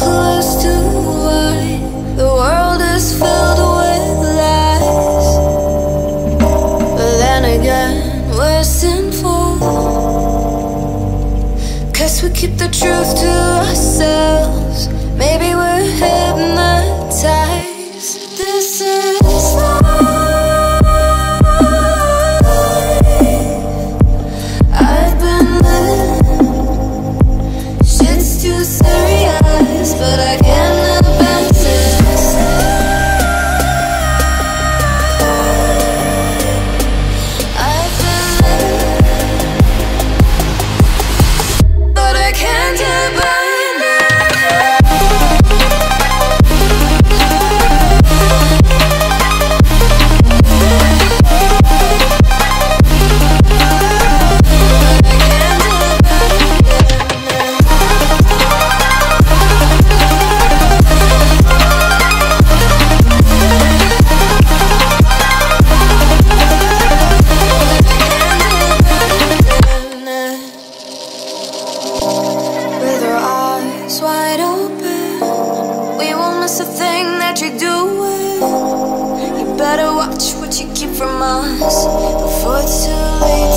close to what the world is filled with lies. But then again, we're sinful, 'cause we keep the truth to ourselves. Maybe we're hypnotized. This is love. Better watch what you keep from us before it's too late.